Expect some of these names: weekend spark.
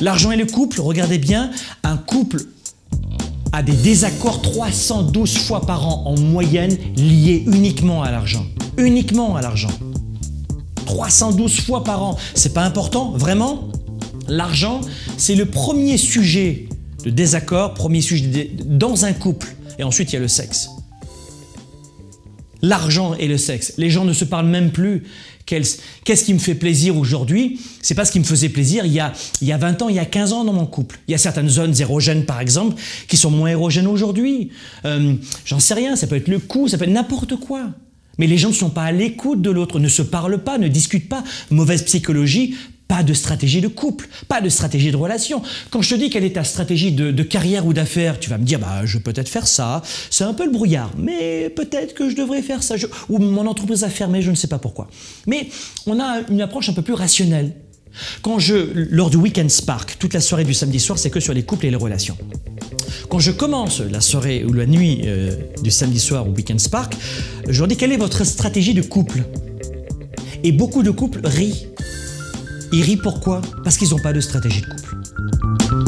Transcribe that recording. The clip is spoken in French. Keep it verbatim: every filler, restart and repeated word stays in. L'argent et le couple, regardez bien, un couple a des désaccords trois cent douze fois par an en moyenne liés uniquement à l'argent. Uniquement à l'argent. trois cent douze fois par an, c'est pas important, vraiment. L'argent, c'est le premier sujet de désaccord, premier sujet de... dans un couple. Et ensuite, il y a le sexe. L'argent et le sexe. Les gens ne se parlent même plus. Qu'est-ce qui me fait plaisir aujourd'hui? C'est pas ce qui me faisait plaisir il y, a, il y a vingt ans, il y a quinze ans dans mon couple. Il y a certaines zones érogènes par exemple qui sont moins érogènes aujourd'hui. Euh, J'en sais rien, ça peut être le coup, ça peut être n'importe quoi. Mais les gens ne sont pas à l'écoute de l'autre, ne se parlent pas, ne discutent pas. Mauvaise psychologie, pas de stratégie de couple, pas de stratégie de relation. Quand je te dis quelle est ta stratégie de, de carrière ou d'affaires, tu vas me dire bah, « je peux peut-être faire ça, c'est un peu le brouillard, mais peut-être que je devrais faire ça, je... ou mon entreprise a fermé, je ne sais pas pourquoi ». Mais on a une approche un peu plus rationnelle. Quand je, lors du weekend spark, toute la soirée du samedi soir, c'est que sur les couples et les relations. Quand je commence la soirée ou la nuit euh, du samedi soir au weekend spark, je leur dis quelle est votre stratégie de couple. Et beaucoup de couples rient. Ils rient pourquoi? Parce qu'ils n'ont pas de stratégie de couple.